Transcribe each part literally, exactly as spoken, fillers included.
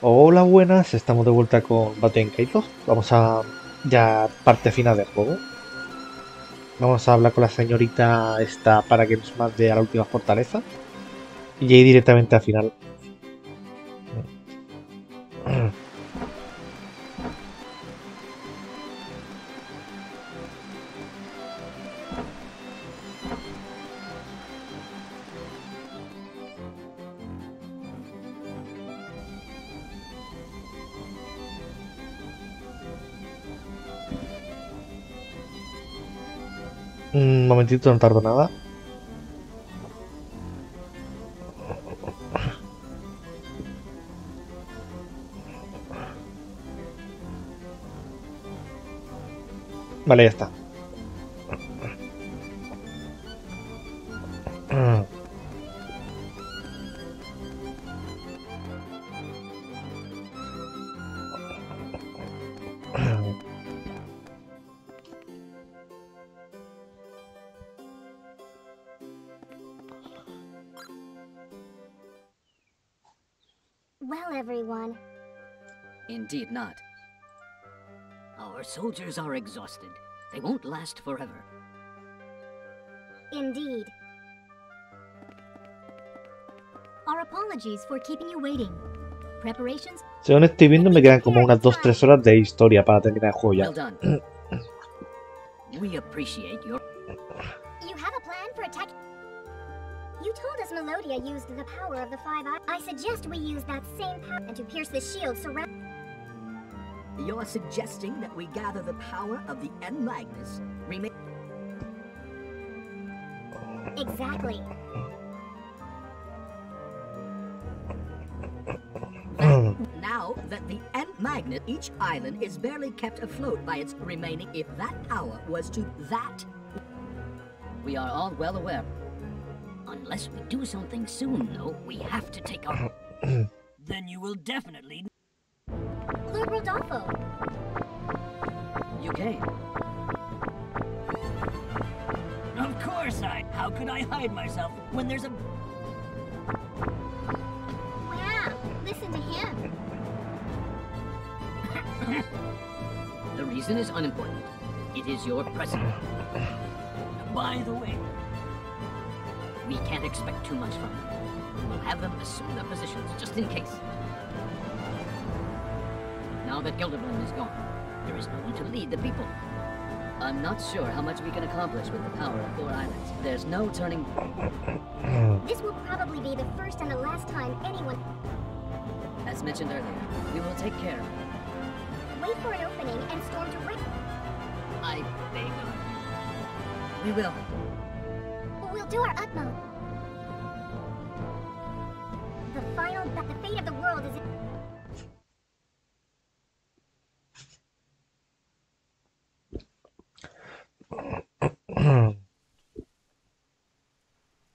Hola, buenas, estamos de vuelta con Baten Kaitos. Vamos a ya parte final del juego. Vamos a hablar con la señorita esta para que nos mande a la última fortaleza. Y ahí directamente al final. Un momentito, no tardo nada. Vale, ya está. Well, everyone. Indeed not. Our soldiers are exhausted. They won't last forever. Indeed. Our apologies for keeping you waiting. Preparations. Según estoy viendo, me quedan como unas dos tres horas de historia para terminar el juego ya. Well done. We appreciate your... You have a plan for attack. You told us Melodia used the power of the five eyes. I suggest we use that same power and to pierce the shield surround. You're suggesting that we gather the power of the End Magnus. Rema exactly. Now that the End Magnus, each island is barely kept afloat by its remaining. If that power was to that, we are all well aware. Unless we do something soon, though, we have to take our... Then you will definitely... Lord Rodolfo! You came. Of course I... How could I hide myself when there's a... Wow! Listen to him! The reason is unimportant. It is your present. By the way... We can't expect too much from them. We'll have them assume their positions, just in case. Now that Gelderland is gone, there is no one to lead the people. I'm not sure how much we can accomplish with the power of four islands. There's no turning... This will probably be the first and the last time anyone... As mentioned earlier, we will take care of it. Wait for an opening and storm to ring. I beg of you. We will. We'll do our utmost. The final, the fate of the world is.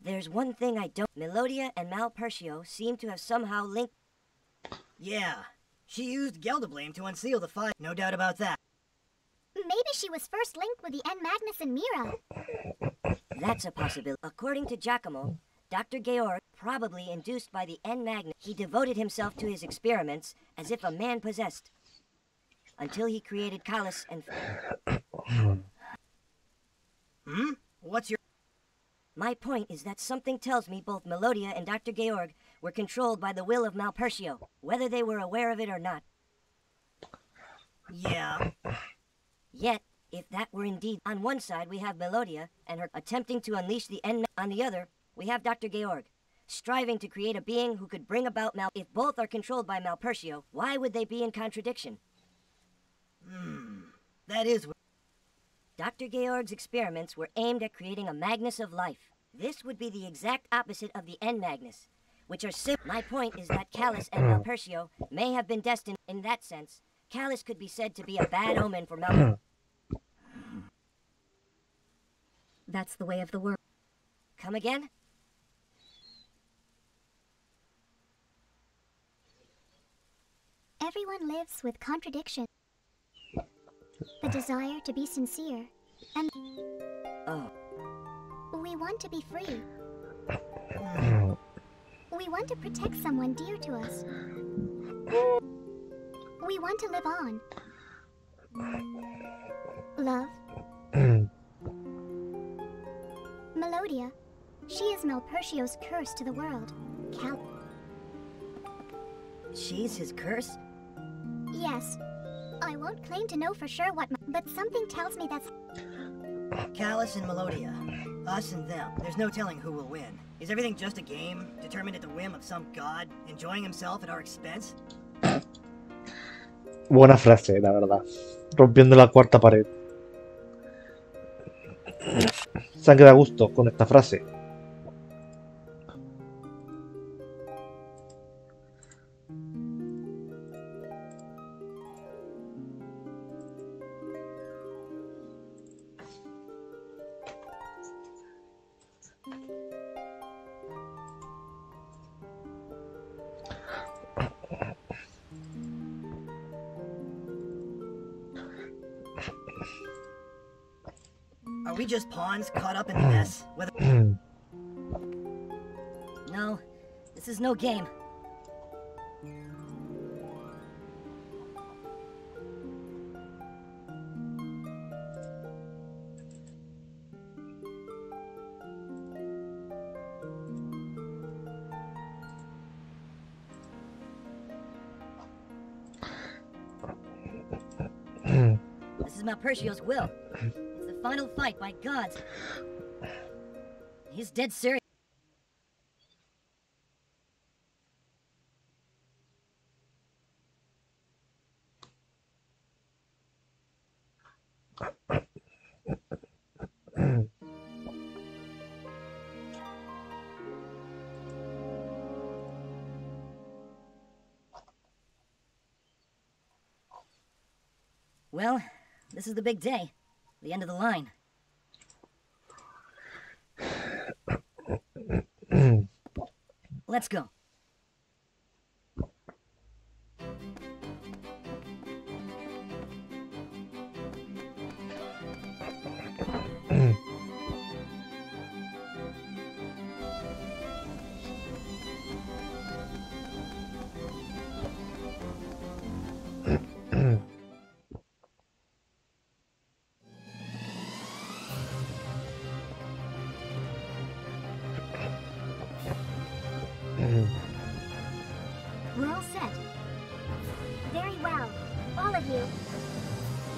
There's one thing I don't. Melodia and Malpercio seem to have somehow linked. Yeah, she used Geldeblame to unseal the fire. No doubt about that. Maybe she was first linked with the End Magnus and Mira. That's a possibility. According to Giacomo, Doctor Georg, probably induced by the End Magnus, he devoted himself to his experiments as if a man possessed. Until he created Kalas and... Hmm? What's your... My point is that something tells me both Melodia and Doctor Georg were controlled by the will of Malpercio, whether they were aware of it or not. Yeah. Yet, if that were indeed... On one side, we have Melodia and her attempting to unleash the End... On the other, we have Doctor Georg, striving to create a being who could bring about Mal... If both are controlled by Malpercio, why would they be in contradiction? Hmm... That is... Doctor Georg's experiments were aimed at creating a Magnus of life. This would be the exact opposite of the End Magnus, which are sim... My point is that Kalas and Malpercio may have been destined... In that sense, Kalas could be said to be a bad omen for Malpercio. That's the way of the world. Come again? Everyone lives with contradiction. The desire to be sincere and... Oh. We want to be free. We want to protect someone dear to us. We want to live on. Love. Melodia. She is Malpercio's curse to the world. Cal. She's his curse? Yes. I won't claim to know for sure what, but something tells me that's... Kalas and Melodia. Us and them. There's no telling who will win. Is everything just a game? Determined at the whim of some god? Enjoying himself at our expense? Buena frase, la verdad. Rompiendo la cuarta pared. Sangre a gusto con esta frase. Are we just pawns caught up in the mess? Whether... No, this is no game. This is Malpercio's will. Final fight by gods. He's dead serious. Well, this is the big day. The end of the line. Let's go.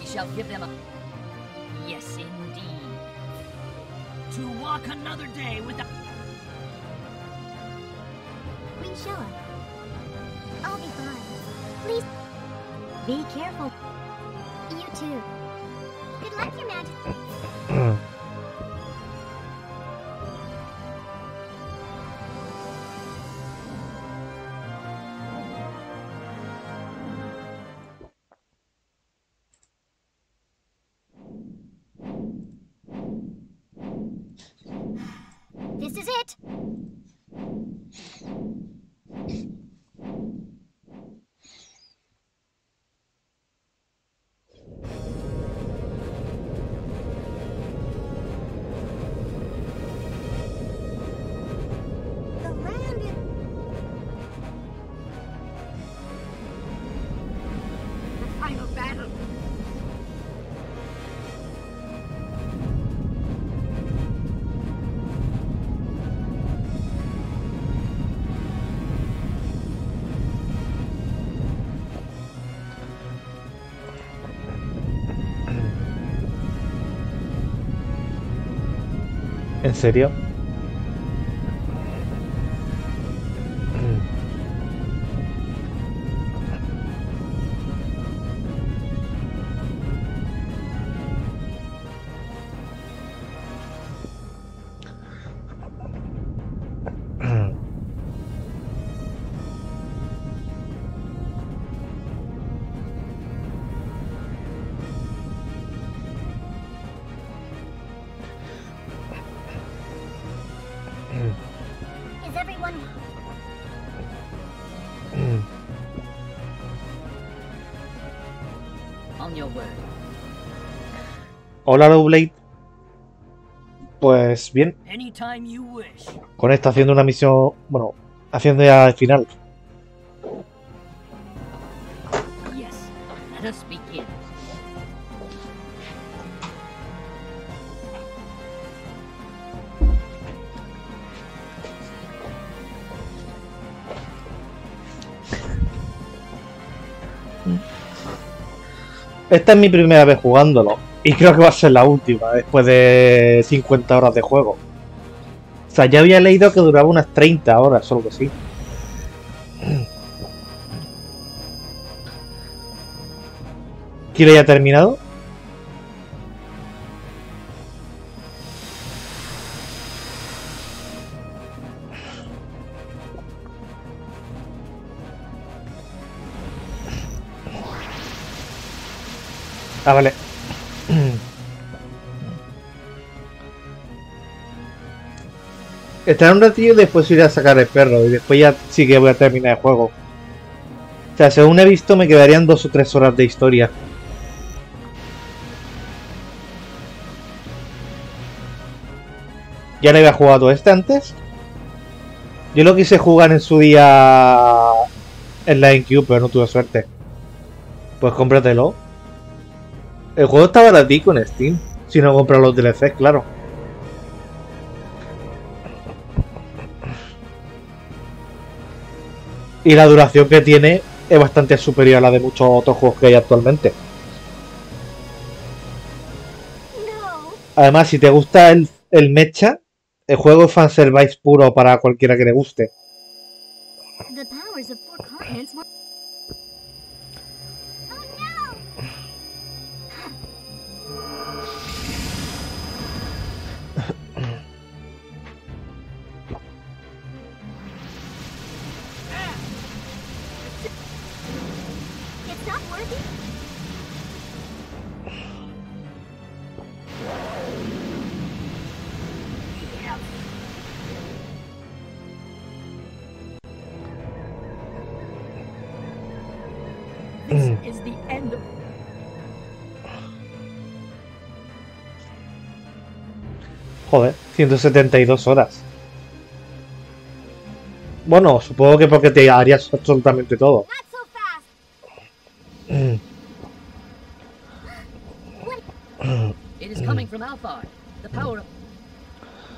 Shall give them a... Yes, indeed. To walk another day without... Queen Showa. I'll be fine. Please... Be careful. You too. Good luck, Your Majesty. This is it! ¿En serio? Hola, Lowblade. Pues bien. Con esto haciendo una misión... Bueno, haciendo ya el final. let us begin. Esta es mi primera vez jugándolo, y creo que va a ser la última, después de cincuenta horas de juego. O sea, ya había leído que duraba unas treinta horas, solo que sí. ¿Quiero ya terminado? Ah, vale. Estará un ratillo y después iré a sacar el perro. Y después ya sí que voy a terminar el juego. O sea, según he visto me quedarían dos o tres horas de historia. ¿Ya no había jugado este antes? Yo lo quise jugar en su día en la Gamecube, pero no tuve suerte. Pues cómpratelo. El juego está baratico en Steam, si no compras los D L Cs, claro. Y la duración que tiene es bastante superior a la de muchos otros juegos que hay actualmente. Además, si te gusta el, el mecha, el juego es fanservice puro para cualquiera que le guste. Joder, ciento setenta y dos horas. Bueno, supongo que porque te harías absolutamente todo. It is coming from Alphard. The power of...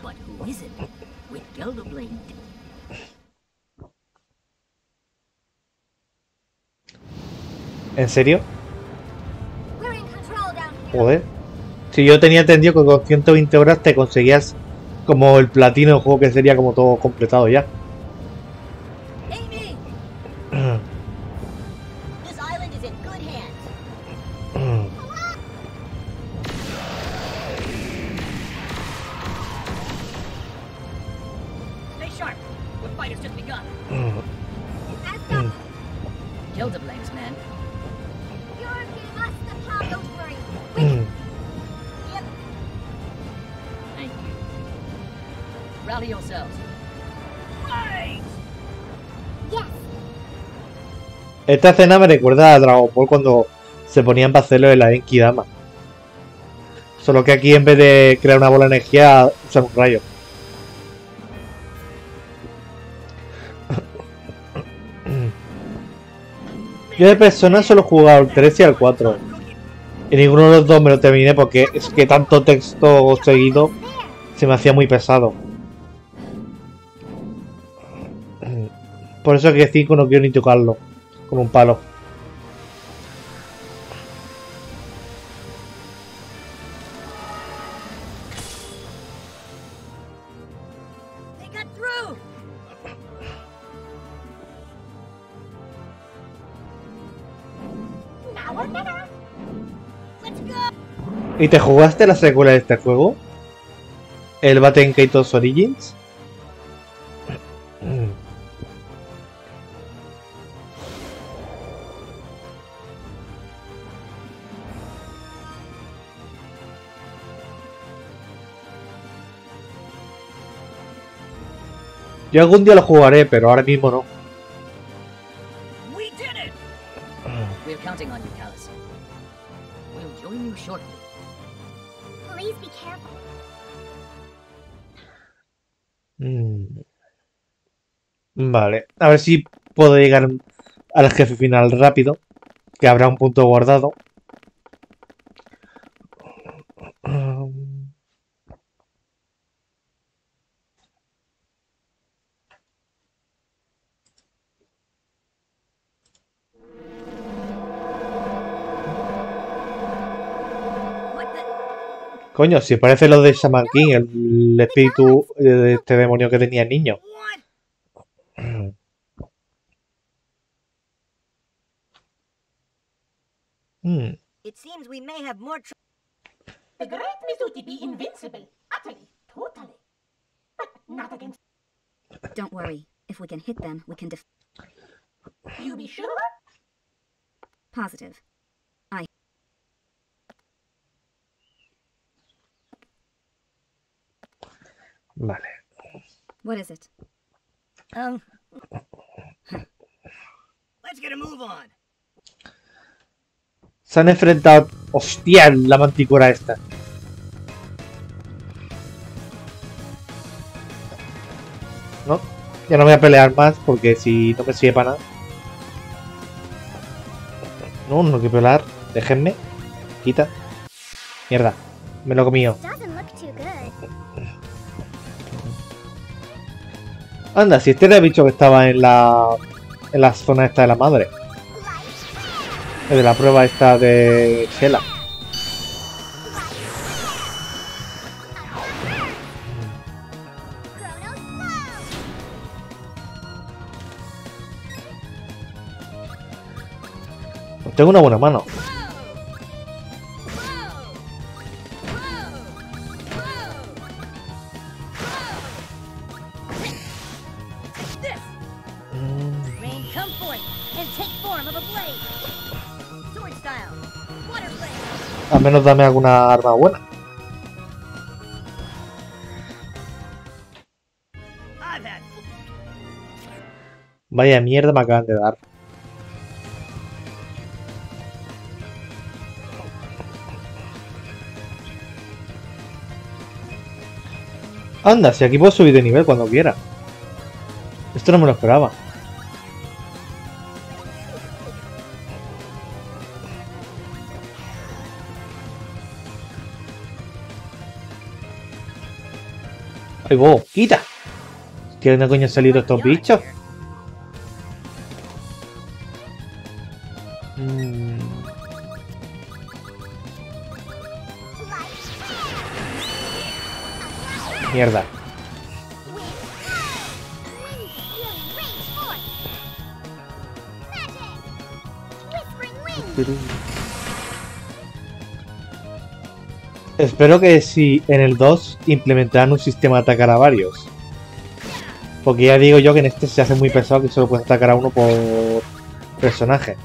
But who is it? With Geldeblame. ¿En serio? Joder. Si yo tenía entendido que con ciento veinte horas te conseguías como el platino del juego, que sería como todo completado ya. Esta escena me recuerda a Dragon Ball cuando se ponían para hacerlo de la Enki-Dama. Solo que aquí en vez de crear una bola de energía, usan un rayo. Yo de persona solo he jugado al tres y al cuatro. Y ninguno de los dos me lo terminé porque es que tanto texto seguido se me hacía muy pesado. Por eso que cinco no quiero ni tocarlo. Con un palo. ¿Y te jugaste la secuela de este juego? ¿El Baten Kaitos Origins? Yo algún día lo jugaré, pero ahora mismo no. We're counting on you, Kalas. We'll join you shortly. Please be careful. Mm. Vale, a ver si puedo llegar al jefe final rápido. que habrá un punto guardado. Coño, si parece lo de Shaman King, el, el espíritu de este demonio que tenía el niño. Hmm. Vale. What is it? Um. Let's get a move on. Se han enfrentado, hostia, la manticora esta. No, ya no voy a pelear más porque si no me sirve para nada. No, no quiero pelear. Déjenme. Quita. Mierda. Me lo he comido. Anda, si este era el bicho que estaba en la, en la zona esta de la madre. De la prueba esta de Shela. Pues tengo una buena mano. Al menos dame alguna arma buena. Vaya mierda me acaban de dar. Anda, si aquí puedo subir de nivel cuando quiera. Esto no me lo esperaba. ¡Ay, vos! ¡Quita! ¿De dónde coño han salido estos bichos? Mm. Mierda. Espero que si en el dos implementarán un sistema de atacar a varios. Porque ya digo yo que en este se hace muy pesado que solo puedes atacar a uno por personaje.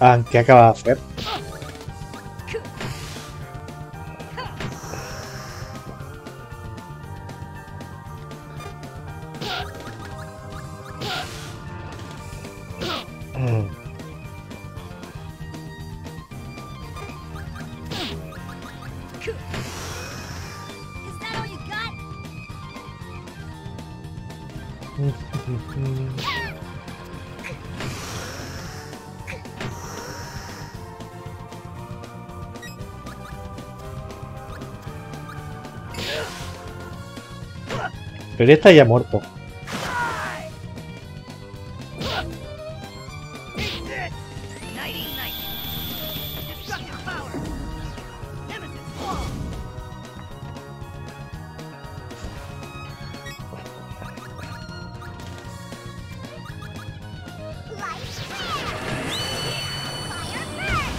Ah, ¿qué acaba de hacer? Pero está ya muerto.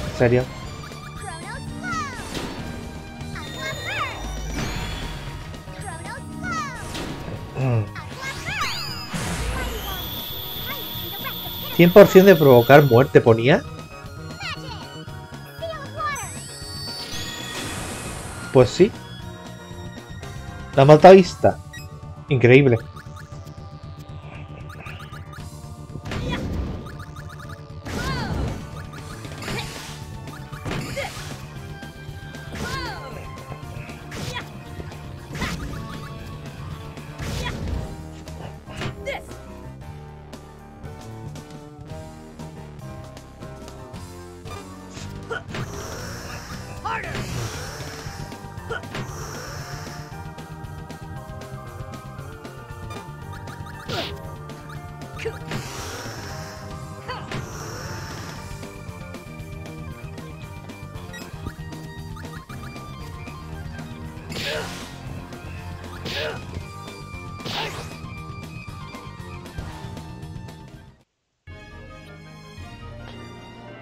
¿En serio? cien por cien de provocar muerte ponía. Pues sí. La mata a vista. Increíble.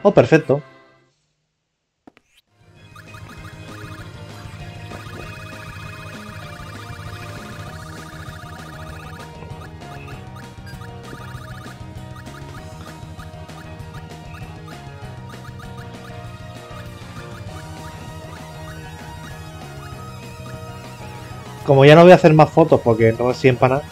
Oh, perfecto. Como ya no voy a hacer más fotos porque no es siempre nada.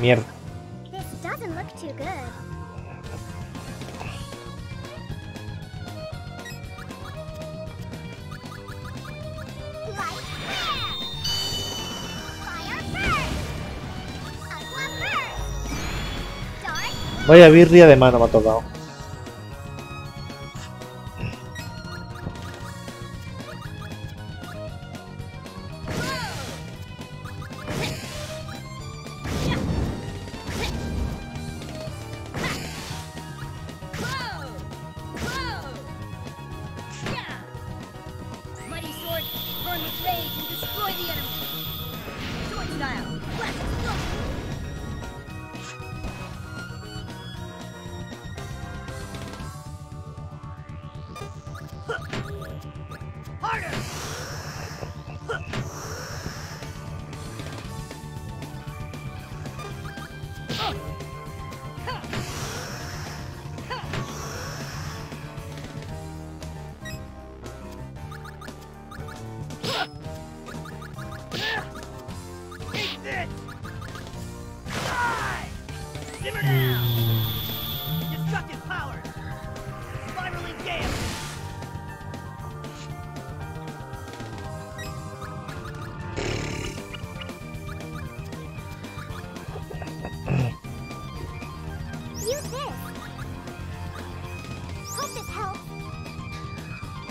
Mierda. Vaya birria de mano me ha tocado.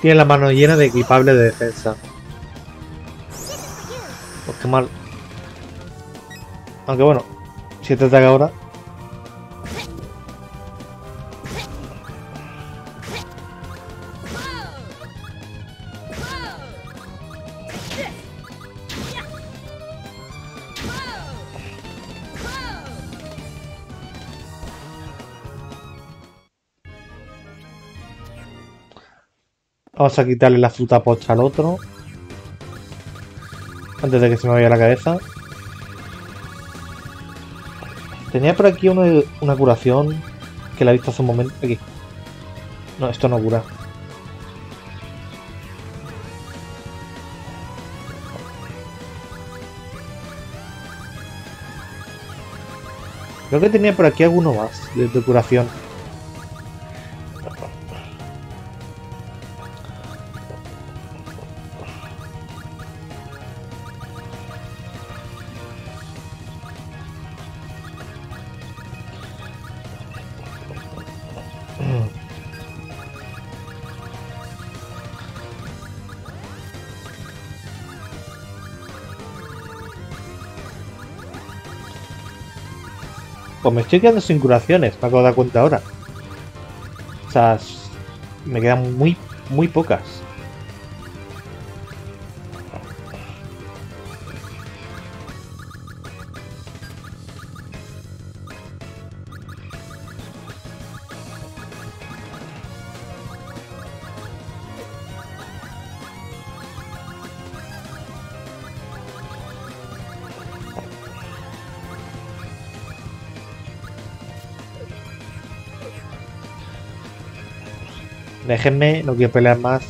Tiene la mano llena de equipables de defensa. Pues qué mal. Aunque bueno, si te ataca ahora. Vamos a quitarle la fruta pocha al otro. Antes de que se me vaya la cabeza. Tenía por aquí una, una curación que la he visto hace un momento. Aquí. No, esto no cura. Creo que tenía por aquí alguno más de, de curación. Pues me estoy quedando sin curaciones, me acabo de dar cuenta ahora. O sea, me quedan muy, muy pocas. Déjenme, no quiero pelear más.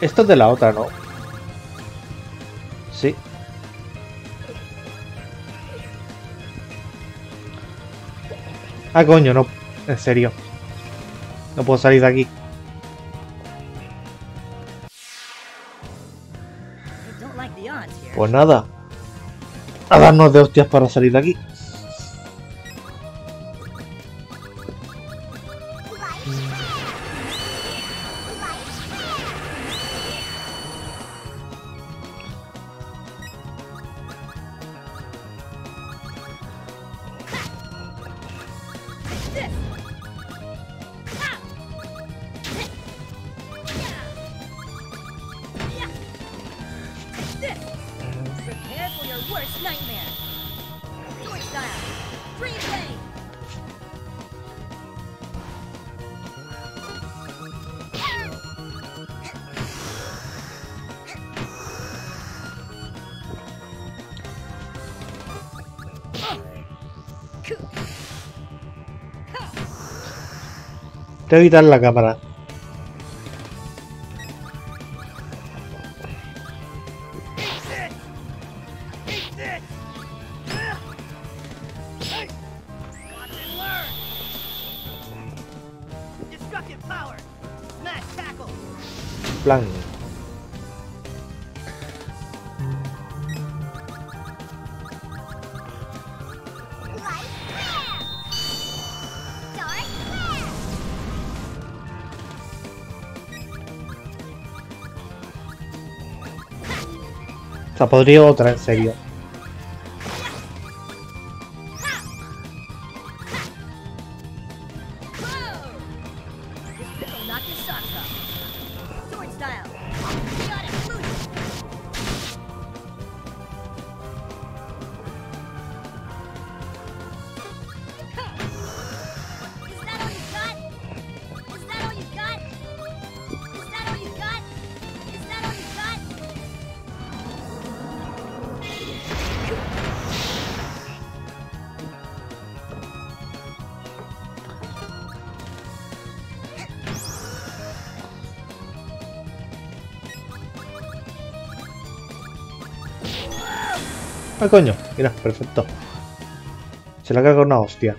Esto es de la otra, ¿no? Sí. Ah, coño, no. En serio. No puedo salir de aquí. Pues nada. A darnos de hostias para salir de aquí. Voy a evitar la cámara. Plan. Podría otra, en serio. Ah, coño, mira, perfecto. Se la carga una hostia.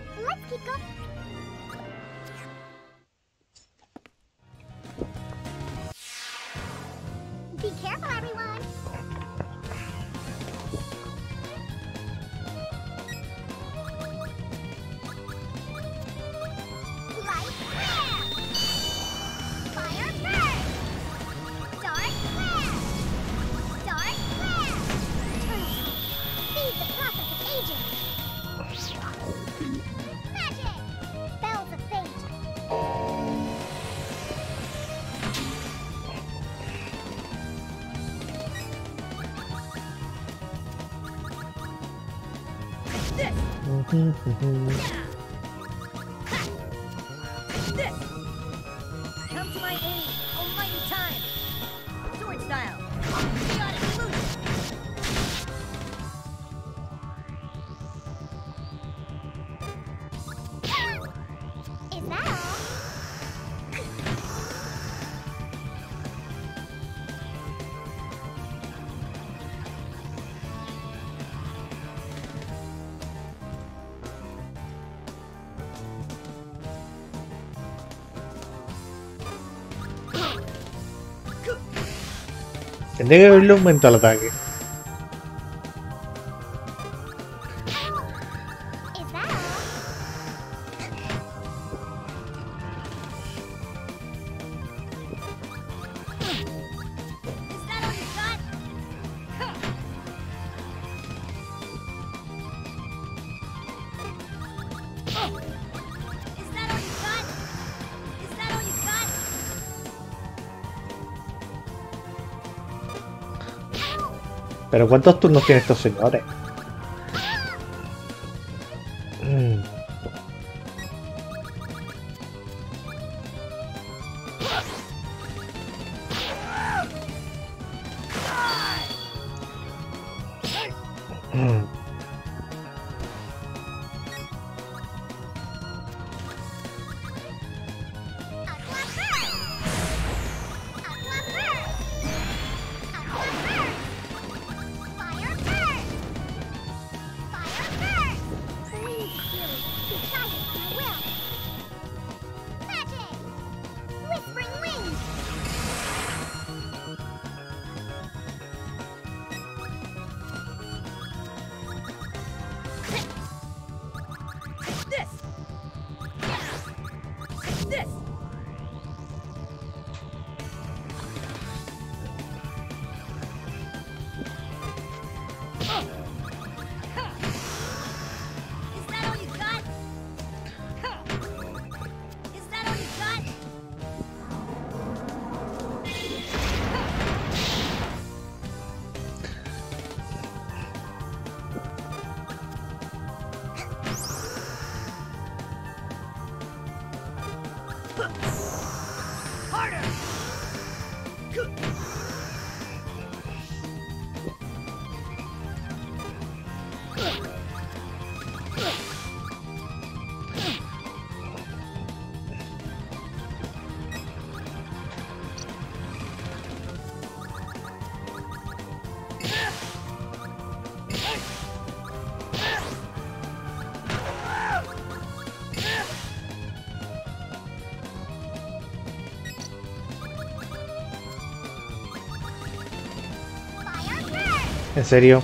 Tendría que haberle aumentado el ataque. ¿Pero cuántos turnos tienen estos señores? Mm. ¿En serio?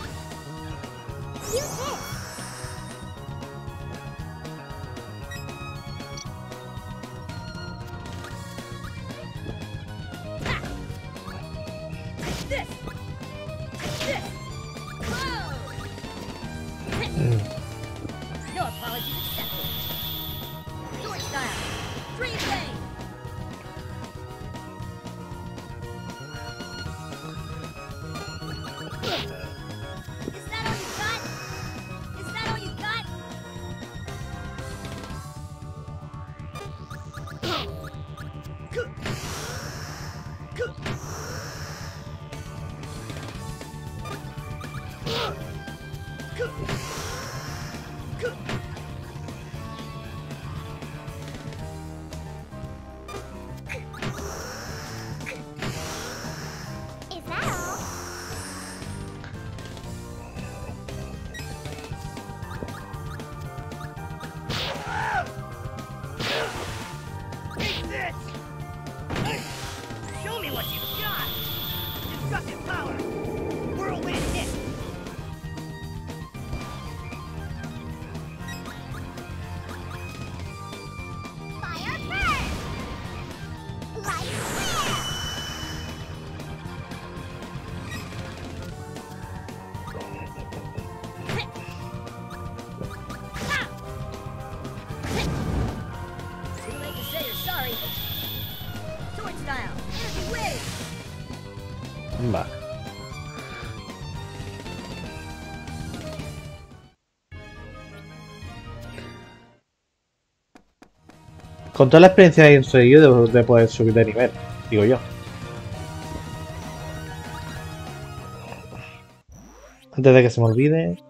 Con toda la experiencia que he conseguido, debo de poder subir de nivel, digo yo. Antes de que se me olvide.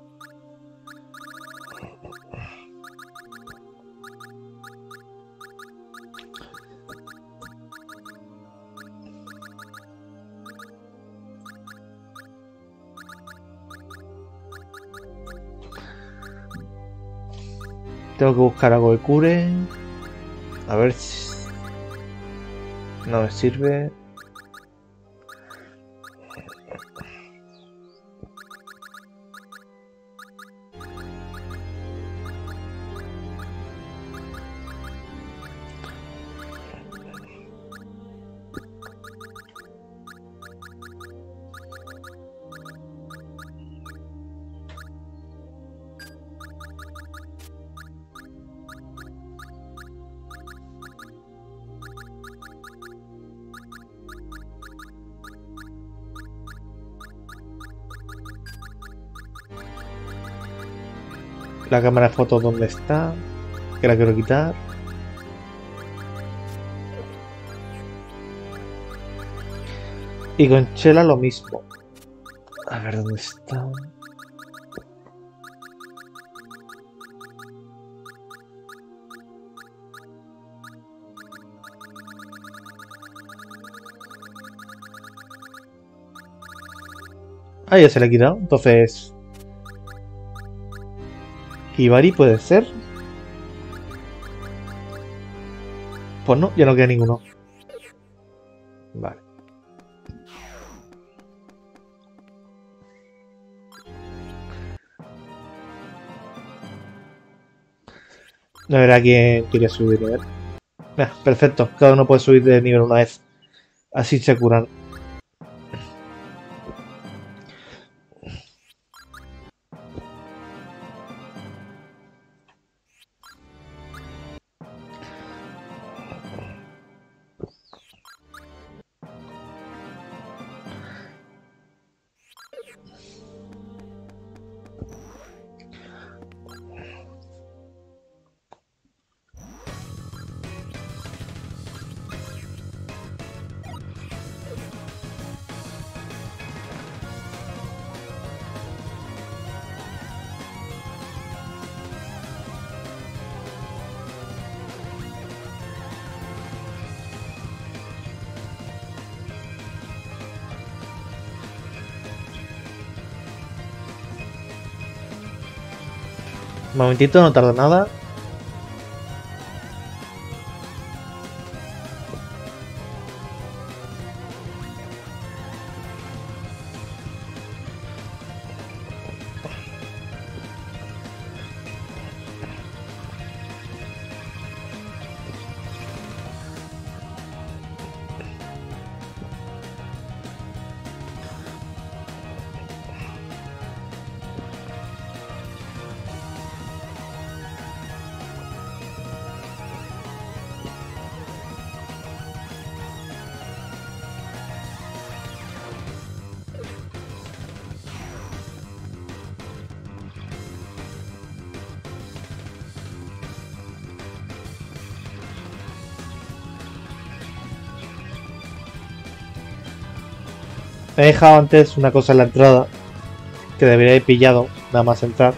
Tengo que buscar algo que cure. A ver si no me sirve. La cámara de fotos, ¿dónde está? Que la quiero quitar. Y con Chela lo mismo. A ver, ¿dónde está? Ah, ya se la ha quitado. Entonces... Kibari puede ser. Pues no, ya no queda ninguno. Vale. No era quien quería subir de nivel. Ah, perfecto, cada uno puede subir de nivel una vez. Así se curan. Un momentito, no tarda nada. He dejado antes una cosa en la entrada que debería haber pillado nada más entrar.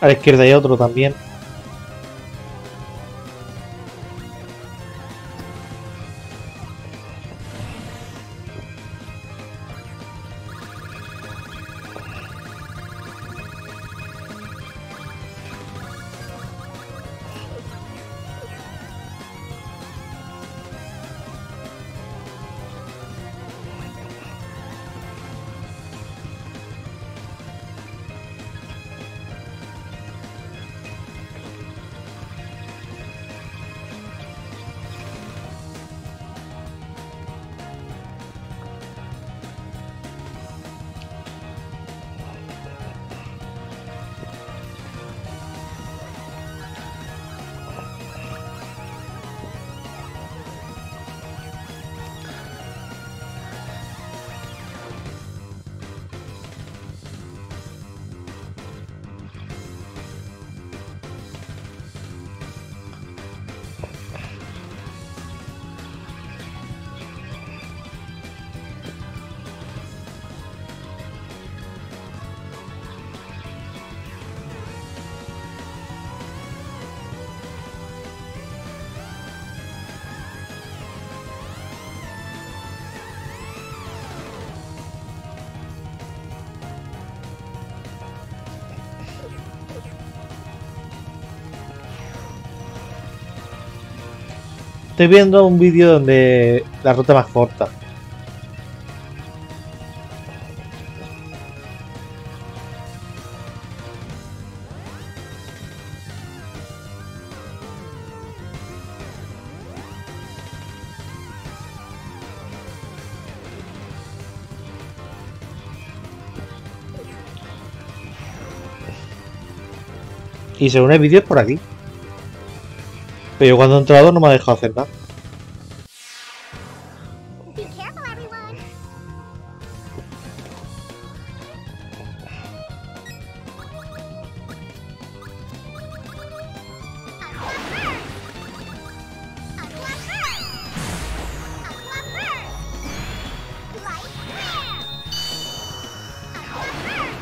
A la izquierda hay otro también. Estoy viendo un vídeo donde la ruta más corta. Y según el vídeo es por aquí. Pero yo cuando he entrado no me ha dejado hacer nada.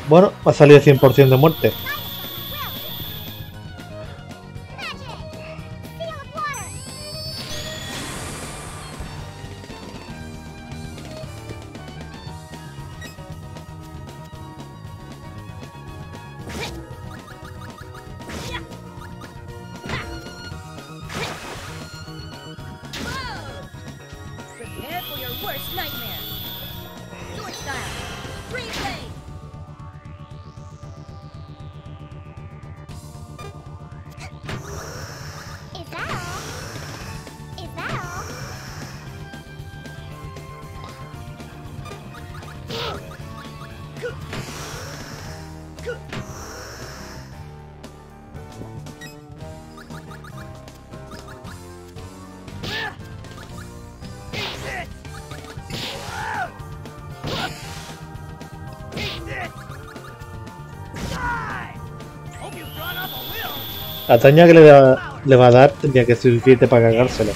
Bueno, ha salido cien por ciento de muerte. La taña que le va, le va a dar tendría que ser suficiente para cargárselo.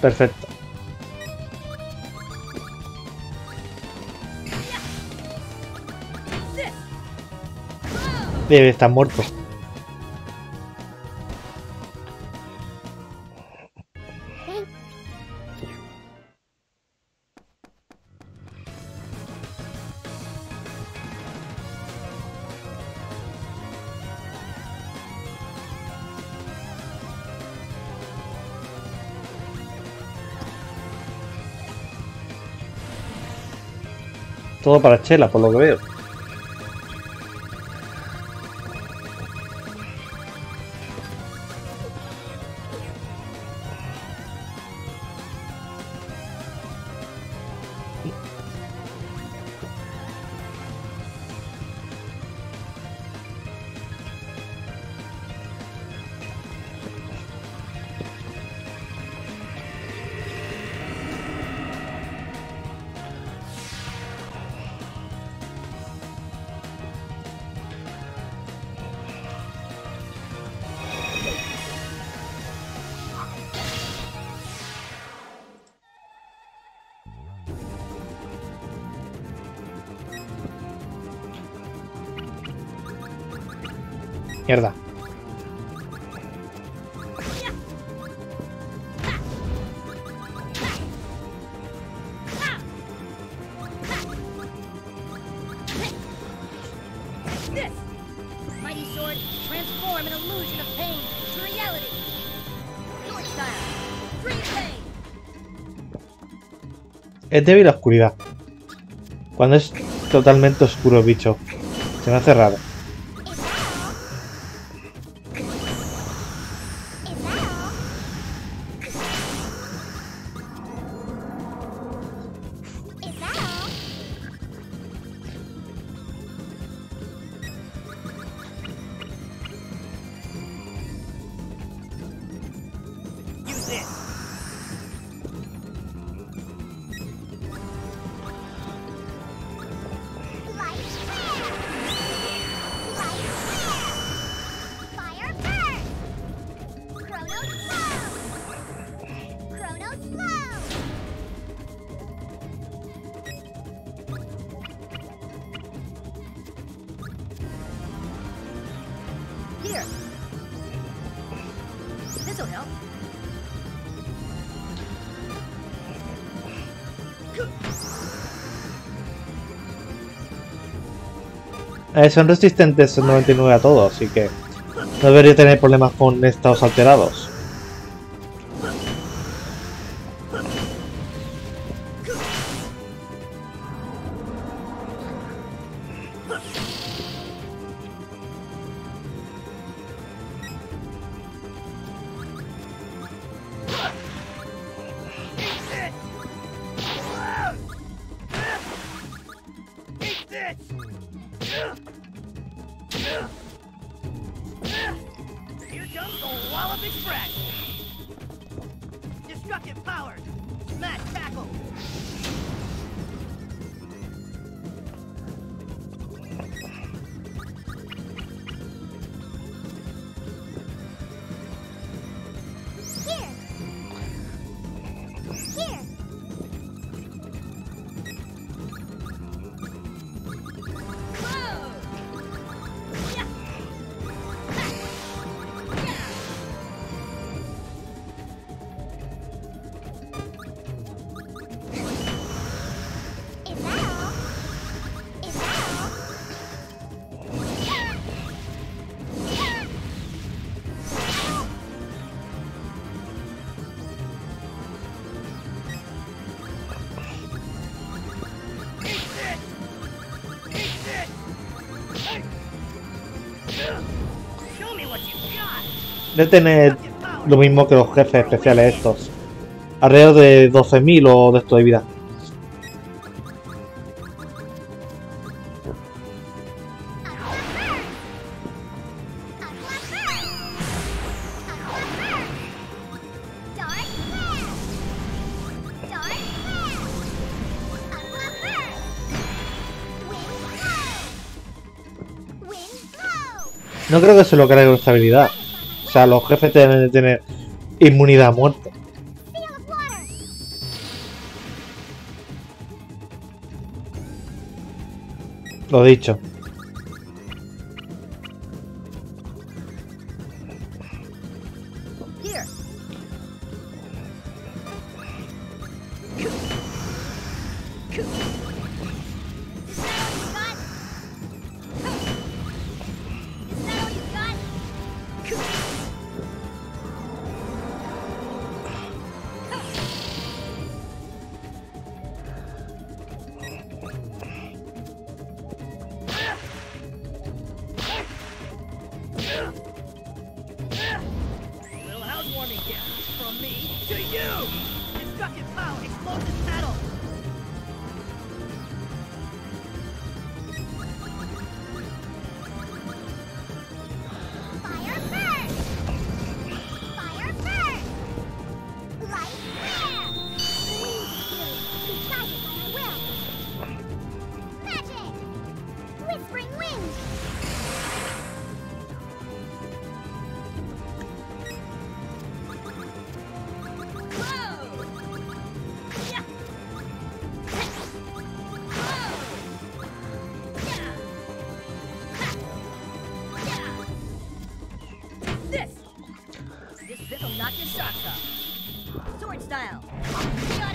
Perfecto. Debe estar muerto. Todo para Chela, por lo que veo. Mierda. Es débil a la oscuridad. Cuando es totalmente oscuro, bicho. Se me hace raro. Eh, son resistentes noventa y nueve a todo, así que no debería tener problemas con estados alterados. Debe tener lo mismo que los jefes especiales estos. Alrededor de doce mil o de esto de vida. No creo que se lo cargue con estabilidad. O sea, los jefes deben de tener inmunidad a muerte. Lo dicho. This! This bit'll knock your socks off. Sword style. Got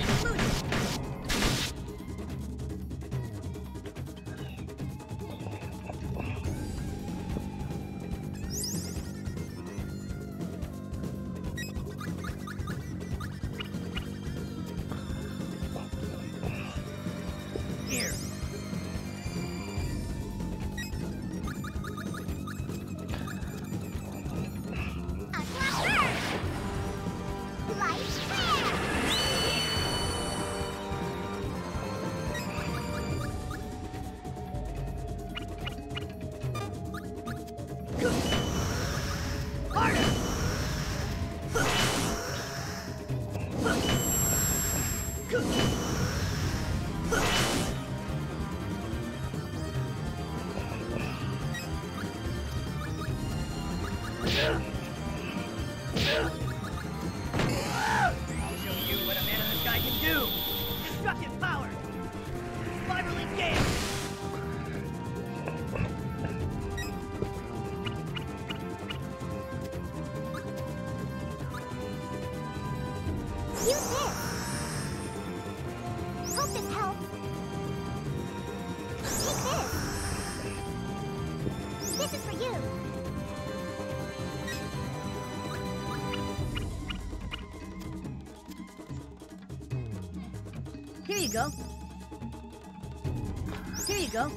it, go. Here you go.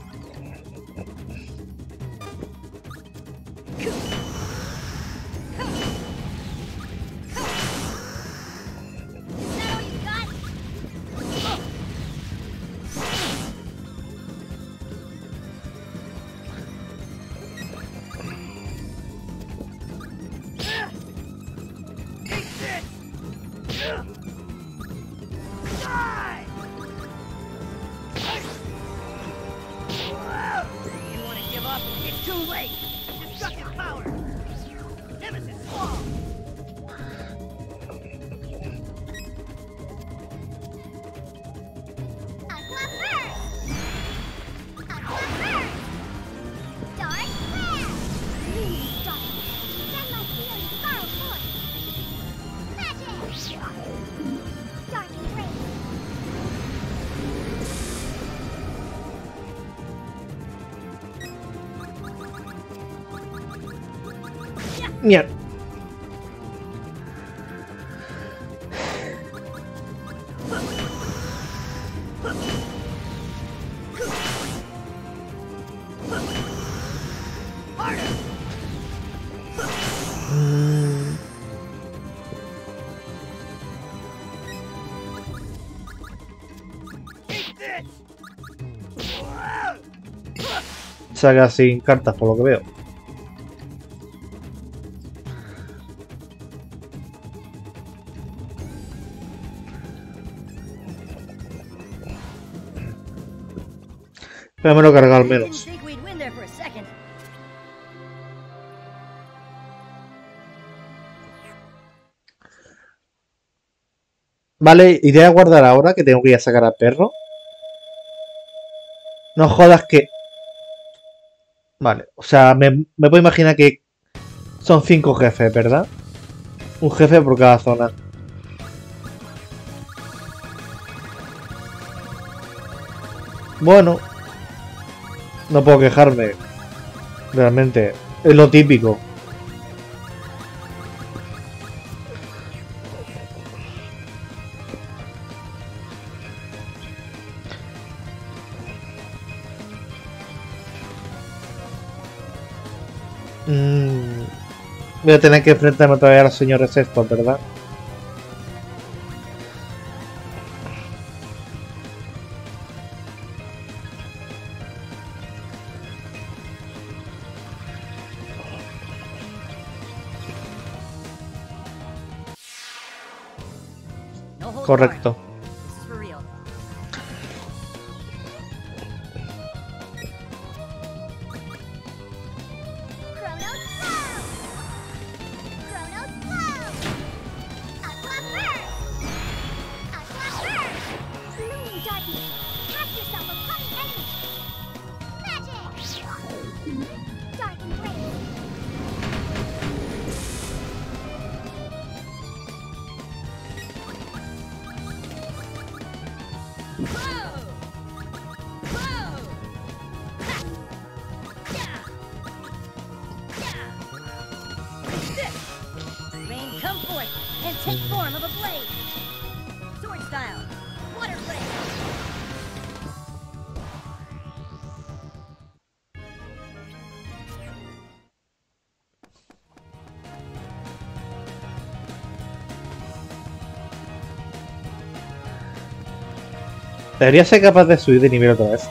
Mierda. Saga sin cartas por lo que veo. Pero me lo cargar menos. Vale, iré a guardar ahora que tengo que ir a sacar al perro. No jodas que... Vale, o sea, me, me puedo imaginar que son cinco jefes, ¿verdad? Un jefe por cada zona. Bueno... No puedo quejarme. Realmente. Es lo típico. Mm. Voy a tener que enfrentarme todavía a los señores estos, ¿verdad? Correcto. Come forth and take form of a blade. Sword style. Water flame. Debería ser capaz de subir de nivel otra vez.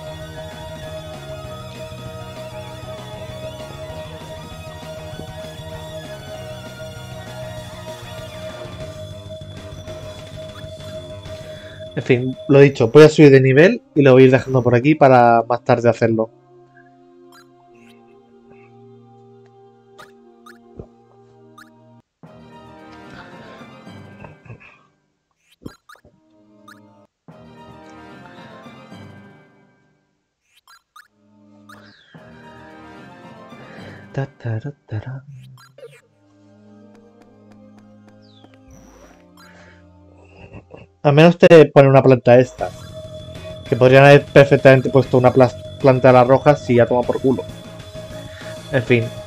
En fin, lo dicho, voy a subir de nivel y lo voy a ir dejando por aquí para más tarde hacerlo. Ta, ta, ta, ta, ta. Al menos te pone una planta esta. Que podrían haber perfectamente puesto una planta a la roja si ya toma por culo. En fin.